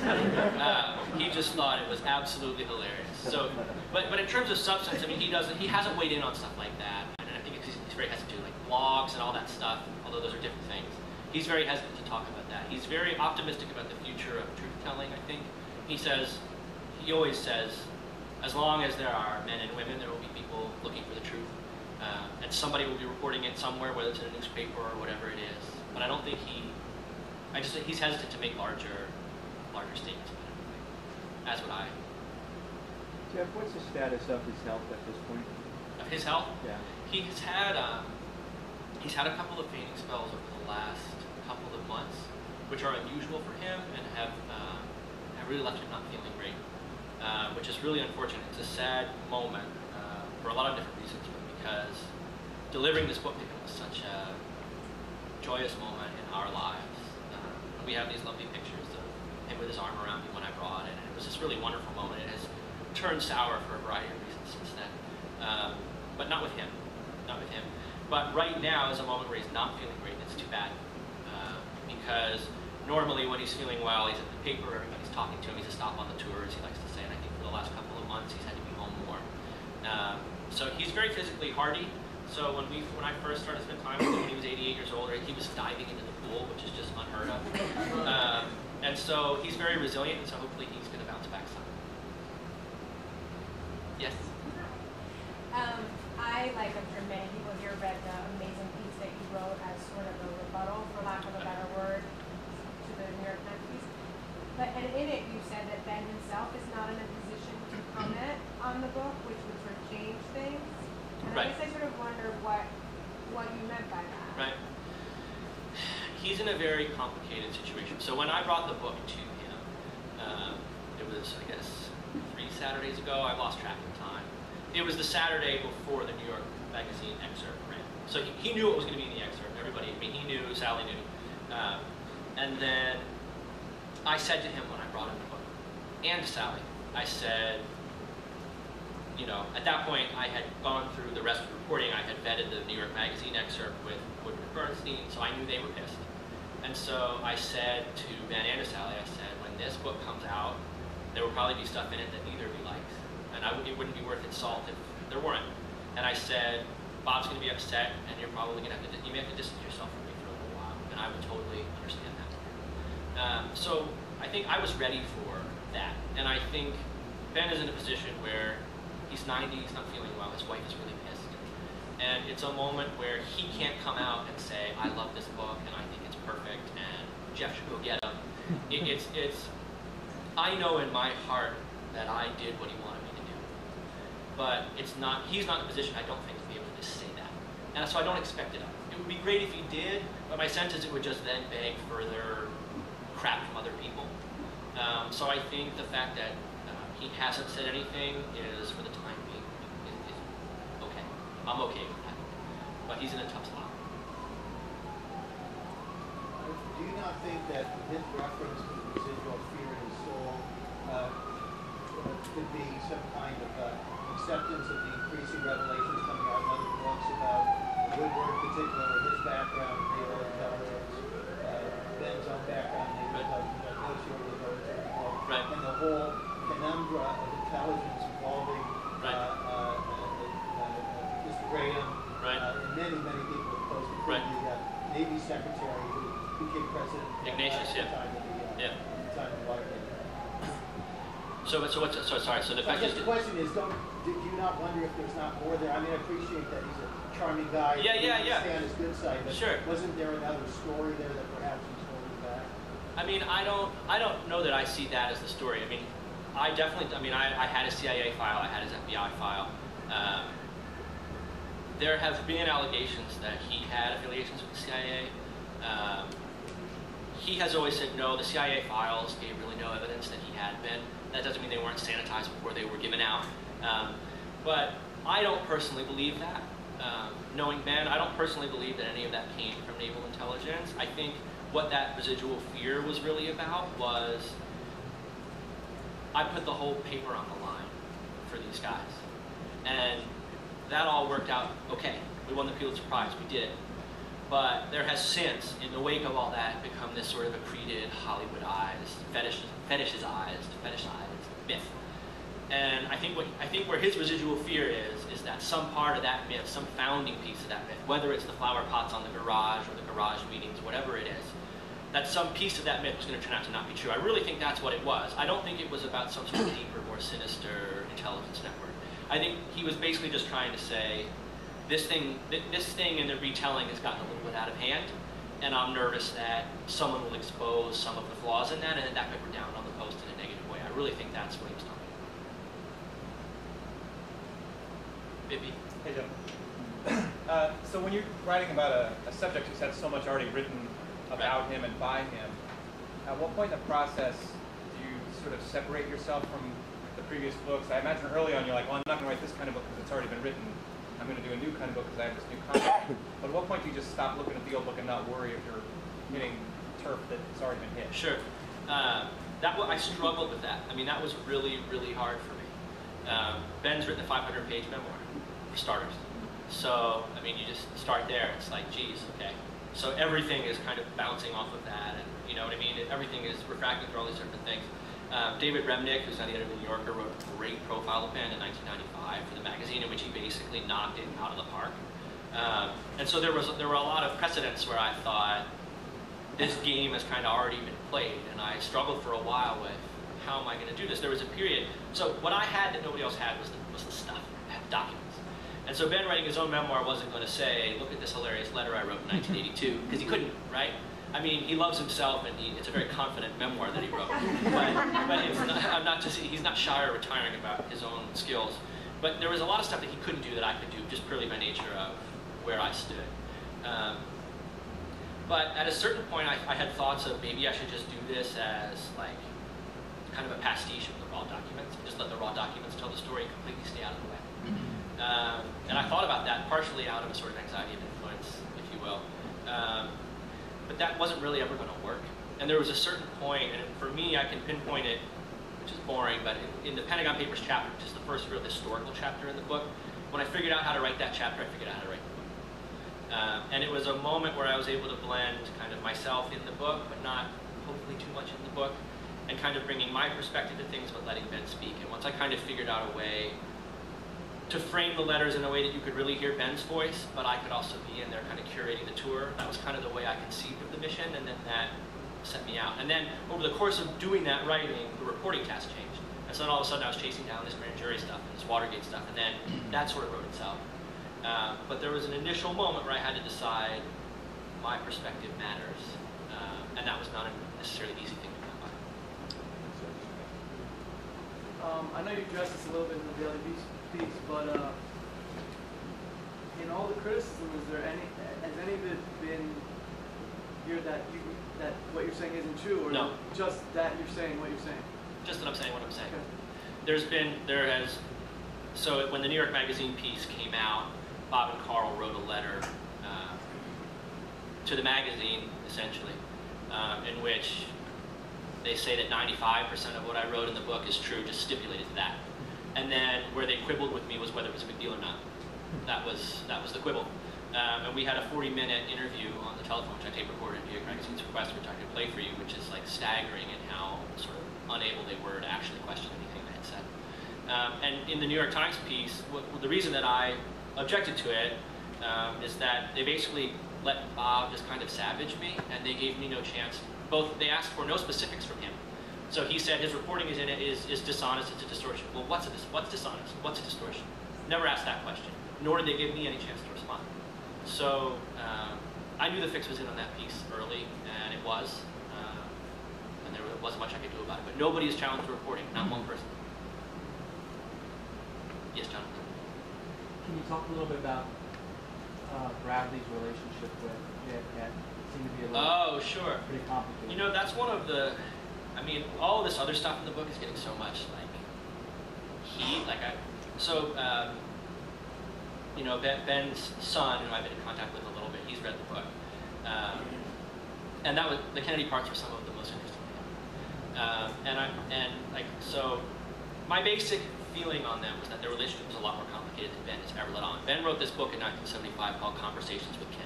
He just thought it was absolutely hilarious. So, but in terms of substance, I mean, he hasn't weighed in on stuff like that. And I think he's very hesitant to do like blogs and all that stuff, although those are different things. He's very hesitant to talk about that. He's very optimistic about the future of truth-telling, I think. He always says, as long as there are men and women, there will be people looking for the truth. And somebody will be reporting it somewhere, whether it's in a newspaper or whatever it is. But I don't think I just think he's hesitant to make larger statements about everything. That's what I. Jeff, what's the status of his health at this point? Of his health? Yeah. He has had, he's had a couple of fainting spells over the last couple of months, which are unusual for him and have really left him not feeling great, which is really unfortunate. It's a sad moment for a lot of different reasons, but because delivering this book to him was such a joyous moment in our lives. We have these lovely pictures of him with his arm around me when I brought it, and it was this really wonderful moment. It has turned sour for a variety of reasons since then, but not with him, not with him. But right now is a moment where he's not feeling great, and it's too bad, because normally when he's feeling well, he's at the paper, everybody's talking to him, he's a stop on the tour, as he likes to say, and I think for the last couple of months he's had to be home more. So he's very physically hardy, so when I first started spending time with him when he was 88 years old, he was diving into the pool, which is just unheard of. And so he's very resilient, and so hopefully he's going to bounce back some. Yes? I, like I'm sure many people here, read the amazing piece that you wrote as sort of a rebuttal, for lack of a better word, to the New York Times piece. And in it, you said that Ben himself is not in a position to comment on the book, which would sort of change things. And I guess I sort of wonder what you meant by that. Right. He's in a very complicated situation. So when I brought the book to him, it was, I guess, 3 Saturdays ago. I've lost track of time. It was the Saturday before the New York Magazine excerpt ran. So he knew what was going to be in the excerpt. Everybody, I mean, he knew, Sally knew. And then I said to him when I brought him the book, and Sally, I said, you know, at that point I had gone through the rest of the reporting. I had vetted the New York Magazine excerpt with Woodward Bernstein, so I knew they were pissed. And so I said to Ben and Sally, I said, when this book comes out, there will probably be stuff in it that neither of you likes. And it wouldn't be worth its salt if there weren't. And I said, Bob's going to be upset, and you're probably going to have to, you may have to distance yourself from me for a little while, and I would totally understand that. So I think I was ready for that. And I think Ben is in a position where he's 90, he's not feeling well, his wife is really pissed. And it's a moment where he can't come out and say, I love this book, and I think it's perfect, and Jeff should go get him. I know in my heart that I did what he wanted. but it's not, he's not in a position, I don't think, to be able to say that. And so I don't expect it. It would be great if he did, but my sense is it would just then beg further crap from other people. So I think the fact that he hasn't said anything is, for the time being, is okay. I'm okay with that. But he's in a tough spot. Do you not think that his reference to the residual fear in his soul could be some kind of acceptance of the increasing revelations coming out in other books about Woodward, particularly his background, naval intelligence, Ben's own background, naval intelligence, right. And the whole penumbra of intelligence involving right. Mr. Graham right. And many, many people in post, including the Navy Secretary who became President Ignatius, at the time of the Waterloo. So the question is, do you not wonder if there's not more there? I mean, I appreciate that he's a charming guy. Yeah. Stand his good side, but sure. Wasn't there another story there that perhaps was holding back? I mean, I don't know that I see that as the story. I mean, I had a CIA file, I had his FBI file. There have been allegations that he had affiliations with the CIA. He has always said no. The CIA files gave really no evidence that he had been. That doesn't mean they weren't sanitized before they were given out. But I don't personally believe that. Knowing Ben, I don't personally believe that any of that came from naval intelligence. I think what that residual fear was really about was, I put the whole paper on the line for these guys. And that all worked out okay. We won the Pulitzer Prize, we did. But there has since, in the wake of all that, become this sort of accreted, Hollywoodized, fetishized myth. And I think where his residual fear is that some part of that myth, some founding piece of that myth, whether it's the flower pots on the garage or the garage meetings, whatever it is, that some piece of that myth was going to turn out to not be true. I really think that's what it was. I don't think it was about some sort of deeper, more sinister intelligence network. I think he was basically just trying to say, this thing in the retelling has gotten a little bit out of hand, and I'm nervous that someone will expose some of the flaws in that, and then that could redound on the Post in a negative way. I really think that's what he was talking about. Bibby? Hey, Joe. So when you're writing about a subject who's had so much already written about him and by him, at what point in the process do you sort of separate yourself from the previous books? I imagine early on you're like, well, I'm not going to write this kind of book because it's already been written. I'm going to do a new kind of book because I have this new concept. But at what point do you just stop looking at the old book and not worry if you're hitting turf that's already been hit? Sure. I struggled with that. I mean, that was really, really hard for me. Ben's written a 500-page memoir, for starters. So, I mean, you just start there. It's like, geez, okay. So everything is kind of bouncing off of that. And you know what I mean? Everything is refracting through all these different things. David Remnick, who's now the editor of the New Yorker, wrote a great profile of Ben in 1995 for the magazine, in which he basically knocked it out of the park. And so there were a lot of precedents where I thought this game has kind of already been played, and I struggled for a while with how am I going to do this. There was a period. So what I had that nobody else had was the stuff, documents. And so Ben writing his own memoir wasn't going to say, look at this hilarious letter I wrote in 1982, because he couldn't, right? I mean, he loves himself, and it's a very confident memoir that he wrote. But it's not, he's not shy or retiring about his own skills. But there was a lot of stuff that he couldn't do that I could do, just purely by nature of where I stood. But at a certain point, I had thoughts of maybe I should just do this as like kind of a pastiche of the raw documents, just let the raw documents tell the story and completely stay out of the way. And I thought about that partially out of a sort of anxiety of influence, if you will. But that wasn't really ever going to work. And there was a certain point, and for me, I can pinpoint it, which is boring, but in the Pentagon Papers chapter, which is the first real historical chapter in the book, when I figured out how to write that chapter, I figured out how to write the book. And it was a moment where I was able to blend kind of myself in the book, but not hopefully too much in the book, and kind of bringing my perspective to things, but letting Ben speak. And once I kind of figured out a way to frame the letters in a way that you could really hear Ben's voice, but I could also be in there kind of curating the tour. That was kind of the way I conceived of the mission, and then that set me out. And then over the course of doing that writing, the reporting task changed. And so then all of a sudden I was chasing down this grand jury stuff and this Watergate stuff, and then that sort of wrote itself. But there was an initial moment where I had to decide my perspective matters, and that was not necessarily an easy thing to come by. I know you addressed this a little bit in the daily piece, but in all the criticism, is there any, has any of it been here that you, that what you're saying isn't true, or no, just that you're saying what you're saying? Just that I'm saying what I'm saying. Okay. There's been, there has, so when the New York Magazine piece came out, Bob and Carl wrote a letter to the magazine, essentially, in which they say that 95% of what I wrote in the book is true, just stipulated to that. And then where they quibbled with me was whether it was a big deal or not. That was the quibble. And we had a 40-minute interview on the telephone, which I tape recorded at New York Magazine's request, which I could play for you, which is like staggering in how sort of unable they were to actually question anything they had said. And in the New York Times piece, the reason that I objected to it is that they basically let Bob just kind of savage me, and they gave me no chance. Both, they asked for no specifics from him. So he said his reporting is in it is dishonest, it's a distortion. Well, what's dishonest? What's a distortion? Never asked that question, nor did they give me any chance to respond. So I knew the fix was in on that piece early, and it was. And there wasn't much I could do about it. But nobody has challenged the reporting, not one person. Yes, Jonathan? Can you talk a little bit about Bradlee's relationship with JFK? Oh, sure. Pretty complicated. You know, that's one of the, I mean, all this other stuff in the book is getting so much, like, heat. Like, you know, Ben's son, who I've been in contact with a little bit, he's read the book. And that was, the Kennedy parts were some of the most interesting. So my basic feeling on them was that their relationship was a lot more complicated than Ben has ever let on. Ben wrote this book in 1975 called Conversations with Kennedy.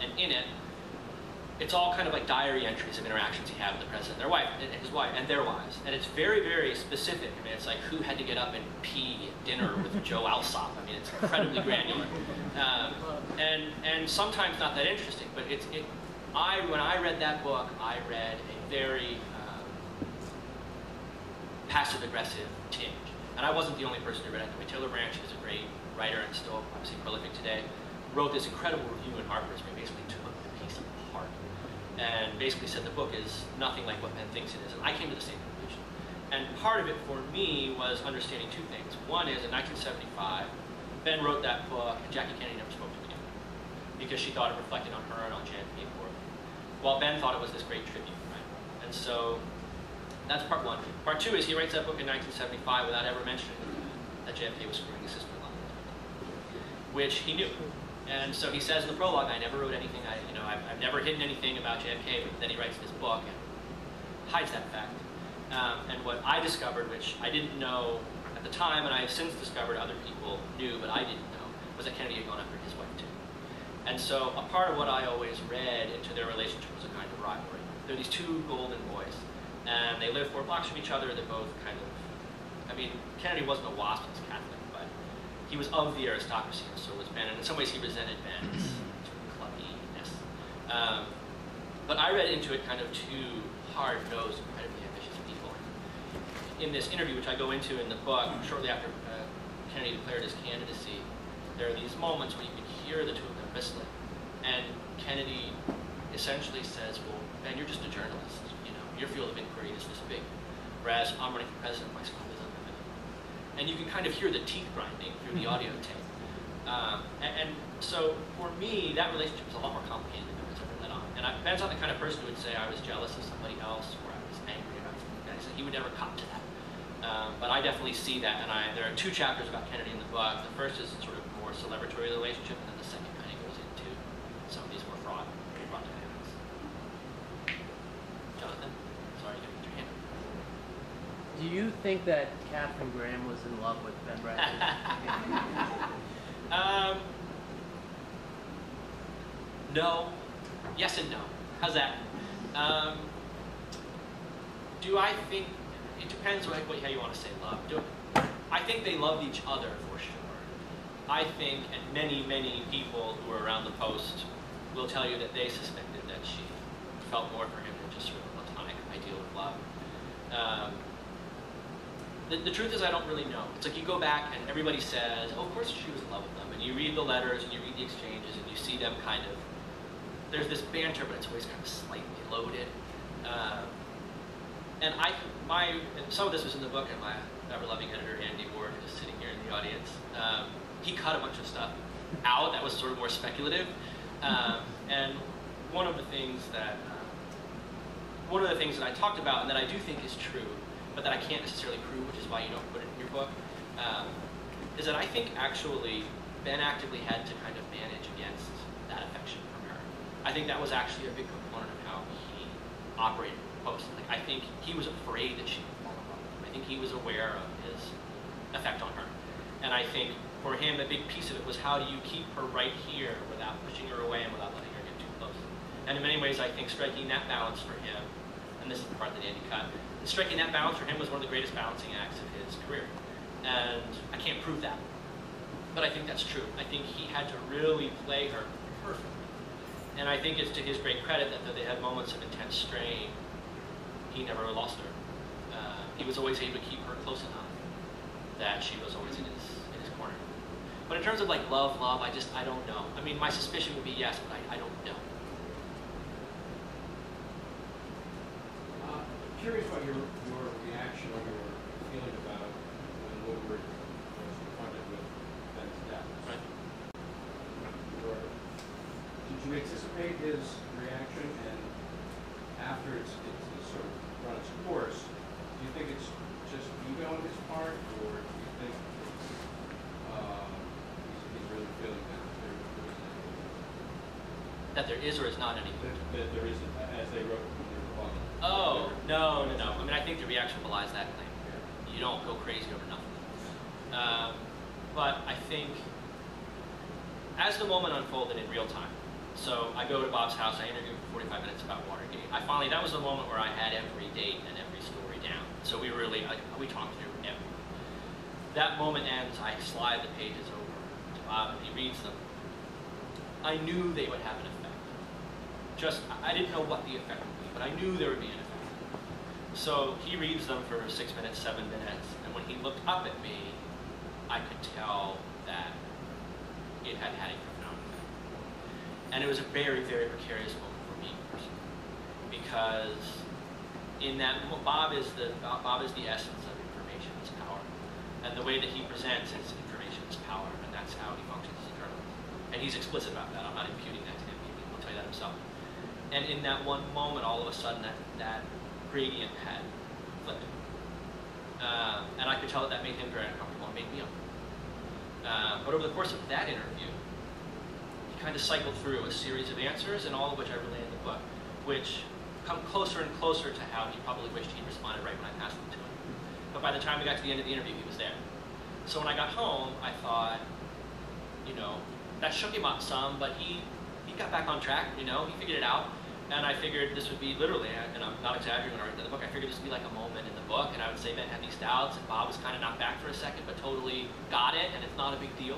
And in it, it's all kind of like diary entries of interactions he had with the president, their wife, and his wife, and their wives. And it's very, very specific. I mean, it's like who had to get up and pee at dinner with Joe Alsop. I mean, it's incredibly granular, and sometimes not that interesting. But it's it. When I read that book, I read a very passive-aggressive tinge. And I wasn't the only person who read it. Taylor Branch, who's a great writer and still obviously prolific today, wrote this incredible review in Harvard where he basically took the piece apart and basically said the book is nothing like what Ben thinks it is. And I came to the same conclusion. And part of it for me was understanding two things. One is in 1975, Ben wrote that book and Jackie Kennedy never spoke to him again because she thought it reflected on her and on Janet Cooke, while Ben thought it was this great tribute, right? And so that's part one. Part two is he writes that book in 1975 without ever mentioning that JFK was screwing his sister-in-law, which he knew. And so he says in the prologue, I never wrote anything, I've never hidden anything about JFK, but then he writes this book and hides that fact. And what I discovered, which I didn't know at the time, and I have since discovered other people knew, but I didn't know, was that Kennedy had gone after his wife too. And so a part of what I always read into their relationship was a kind of rivalry. They're these two golden boys, and they live 4 blocks from each other. They're both kind of, I mean, Kennedy wasn't a WASP, he was Catholic. He was of the aristocracy, and so was Ben, and in some ways he resented Ben's sort of clubbiness. But I read into it kind of two hard-nosed, incredibly ambitious people. In this interview, which I go into in the book, shortly after Kennedy declared his candidacy, there are these moments where you can hear the two of them whistling, and Kennedy essentially says, well, Ben, you're just a journalist. You know, your field of inquiry is this big, whereas I'm running for president, my school. And you can kind of hear the teeth grinding through the audio tape. And so for me, that relationship was a lot more complicated than I was ever let on. And Ben's not the kind of person who would say I was jealous of somebody else or I was angry about something like that. So he would never cop to that. But I definitely see that. And there are 2 chapters about Kennedy in the book. The first is sort of more celebratory relationship, and then the second kind of goes into some of these more fraud dynamics. Jonathan? Do you think that Katharine Graham was in love with Ben Bradlee? No. Yes and no. How's that? Do I think it depends how you want to say love? I think they loved each other for sure. I think, and many people who were around the Post will tell you that they suspected that she felt more for him than just sort of a platonic ideal of love. The truth is I don't really know. It's like you go back and everybody says, oh, of course she was in love with them. And you read the letters and you read the exchanges and you see them kind of, there's this banter, but it's always kind of slightly loaded. And some of this was in the book, and my ever-loving editor, Andy Ward, who's sitting here in the audience, he cut a bunch of stuff out that was sort of more speculative. And one of the things that I talked about, and that I do think is true, but that I can't necessarily prove, which is why you don't put it in your book, is that I think actually Ben actively had to kind of manage against that affection from her. I think that was actually a big component of how he operated with Post. Like, I think he was afraid that she would fall in love with him. I think he was aware of his effect on her. And I think for him, a big piece of it was, how do you keep her right here without pushing her away and without letting her get too close? And in many ways, I think striking that balance for him, and this is the part that Andy cut, striking that balance for him was one of the greatest balancing acts of his career. And I can't prove that, but I think that's true. I think he had to really play her perfectly. And I think it's to his great credit that though they had moments of intense strain, he never lost her. He was always able to keep her close enough that she was always in his corner. But in terms of like love, I don't know. I mean, my suspicion would be yes, but I don't know. Curious about your reaction or your feeling about when Woodward was confronted with Ben's death. Right. Did you anticipate his reaction, and after it's sort of run its course, do you think it's just ego on his part, or do you think he's really feeling that there is or is not anything? That there isn't, as they wrote. Oh, no. I mean, I think the reaction belies that claim. You don't go crazy over nothing. But I think as the moment unfolded in real time, so I go to Bob's house, I interview him for 45 minutes about Watergate. That was the moment where I had every date and every story down. So we really, we talked through everything. That moment ends, I slide the pages over to Bob and he reads them. I knew they would have an effect. Just, I didn't know what the effect would be, but I knew there would be an effect. So he reads them for 6 minutes, 7 minutes, and when he looked up at me, I could tell that it had had a profound effect. And it was a very, very precarious moment for me personally, because in that, Bob is the essence of information as power. And the way that he presents his information as power, and that's how he functions as a journalist. And he's explicit about that. I'm not imputing that to him, he will tell you that himself. And in that one moment, all of a sudden, that gradient had flipped. And I could tell that made him very uncomfortable and made me uncomfortable. But over the course of that interview, he kind of cycled through a series of answers, and all of which I relay in the book, which come closer and closer to how he probably wished he'd responded right when I passed them to him. But by the time we got to the end of the interview, he was there. So when I got home, I thought, that shook him up some, but he got back on track, he figured it out. And I figured this would be literally, and I'm not exaggerating when I wrote the book, I figured this would be like a moment in the book, and I would say Ben had these doubts, and Bob was kind of knocked back for a second, but totally got it, and it's not a big deal.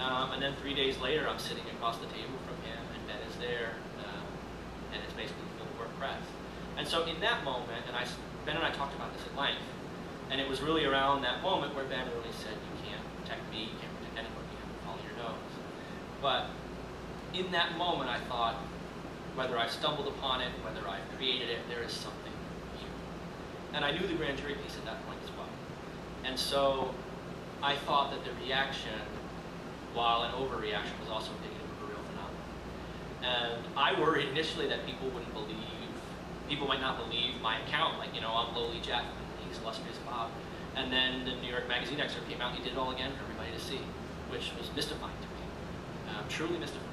And then 3 days later, I'm sitting across the table from him, and Ben is there, and it's basically Fieldwork Press. And so in that moment, and Ben and I talked about this at length, and it was really around that moment where Ben really said, you can't protect me, you can't protect anyone, you have to follow your nose. But in that moment, I thought, whether I stumbled upon it, whether I created it, there is something here. And I knew the grand jury piece at that point as well. And so I thought that the reaction, while an overreaction, was also indicative of a real phenomenon. And I worried initially that people might not believe my account, like, I'm lowly Jeff and he's illustrious Bob. And then the New York Magazine excerpt came out and he did it all again for everybody to see, which was mystifying to me, truly mystifying.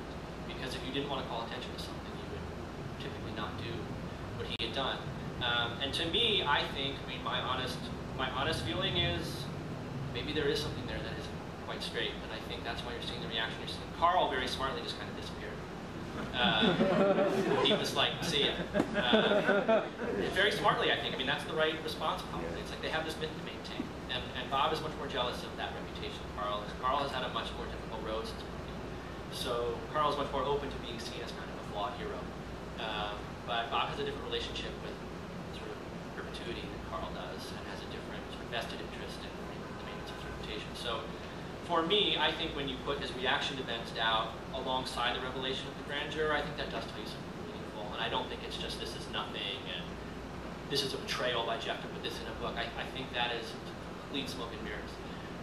Because if you didn't want to call attention to something, typically not do what he had done. And to me, I think, my honest feeling is maybe there is something there that isn't quite straight, and I think that's why you're seeing the reaction you're seeing. Carl very smartly just kind of disappeared. He was like, see it. Very smartly, I think. I mean, that's the right response probably. It's like they have this myth to maintain. And Bob is much more jealous of that reputation than Carl is. Carl has had a much more difficult road since movie. So Carl's much more open to being seen as kind of a flawed hero. But Bob has a different relationship with sort of perpetuity than Carl does, and has a different sort of vested interest in the maintenance of his reputation. So for me, I think when you put his reaction to Ben's doubt alongside the revelation of the grandeur, I think that does tell you something meaningful. And I don't think it's just this is nothing and this is a betrayal by Jekyll, but this in a book. I think that is complete smoke and mirrors.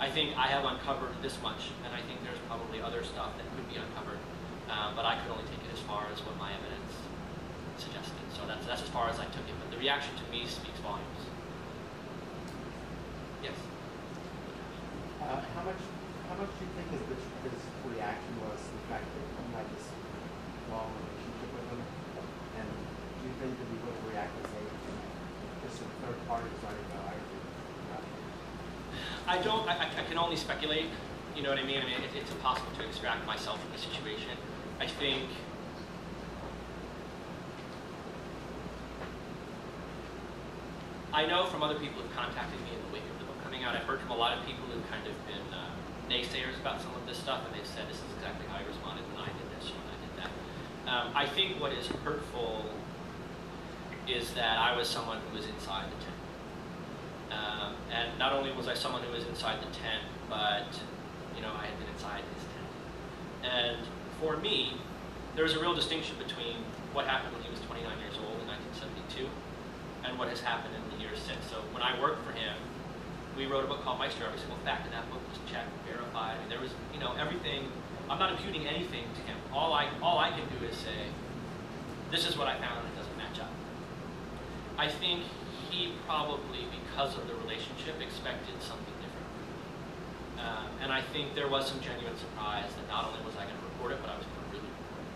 I think I have uncovered this much, and I think there's probably other stuff that could be uncovered, but I could only take it as far as what my evidence suggested. So that's as far as I took it, but the reaction to me speaks volumes. Yes? How much do you think his reaction was to the fact that he had this long relationship with him? And do you think that he would have reacted saying, just a third party decided to hire you? I don't, I can only speculate, you know what I mean? I mean, it's impossible to extract myself from the situation. I think, I know from other people who've contacted me in the wake of the book coming out, I've heard from a lot of people who've kind of been naysayers about some of this stuff, and they've said, this is exactly how I responded when I did this, when I did that. I think what is hurtful is that I was someone who was inside the tent. And not only was I someone who was inside the tent, but you know, I had been inside his tent. And for me, there is a real distinction between what happened when he was 29 years old in 1972 and what has happened in the years since. So when I worked for him, we wrote a book called Meister. Every single fact in that book was checked, verified. I mean, there was, you know, everything. I'm not imputing anything to him. All I can do is say, this is what I found, and it doesn't match up. I think he probably, because of the relationship, expected something different. And I think there was some genuine surprise that not only was I going to report it, but I was going to really report it.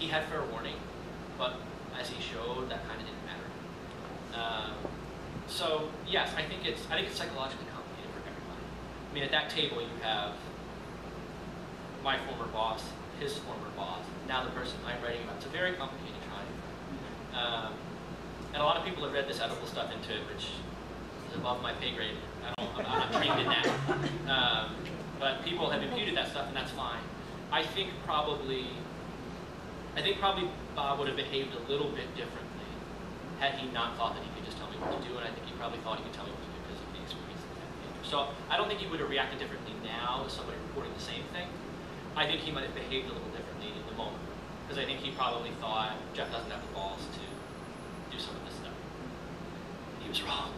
He had fair warning, but as he showed, that kind of didn't matter. So yes, I think it's psychologically complicated for everybody. I mean, at that table you have my former boss, his former boss, now the person I'm writing about. It's a very complicated trial. And a lot of people have read this edible stuff into it, which is above my pay grade. I'm not trained in that. But people have imputed that stuff, and that's fine. I think probably Bob would have behaved a little bit differently had he not thought that he could just tell me what to do, and I think he probably thought he could tell me what to do because of the experience that he had. So I don't think he would have reacted differently now to somebody reporting the same thing. I think he might have behaved a little differently in the moment, because I think he probably thought Jeff doesn't have the balls to do some of this stuff. He was wrong.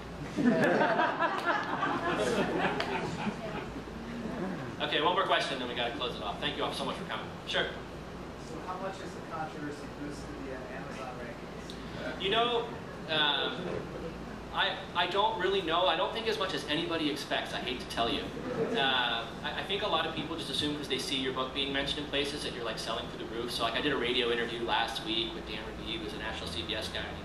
Okay, one more question, then we got to close it off. Thank you all so much for coming. Sure. So how much is the controversy boosted the Amazon rankings? You know, I don't really know. I don't think as much as anybody expects, I hate to tell you. I think a lot of people just assume because they see your book being mentioned in places that you're like selling through the roof. So like I did a radio interview last week with Dan Revie, who was a national CBS guy, and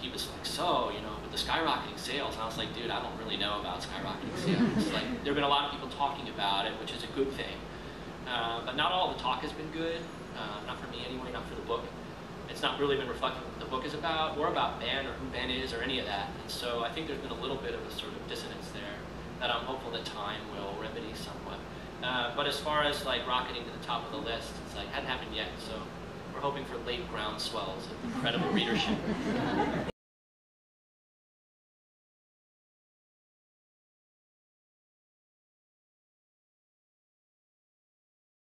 he was like, so, you know, with the skyrocketing sales. And I was like, dude, I don't really know about skyrocketing sales. Like, there have been a lot of people talking about it, which is a good thing. But not all the talk has been good. Not for me anyway, not for the book. It's not really been reflecting what the book is about, or about Ben, or who Ben is, or any of that. And so I think there's been a little bit of a sort of dissonance there that I'm hopeful that time will remedy somewhat. But as far as like rocketing to the top of the list, it's like, hadn't happened yet, so we're hoping for late ground swells of incredible readership.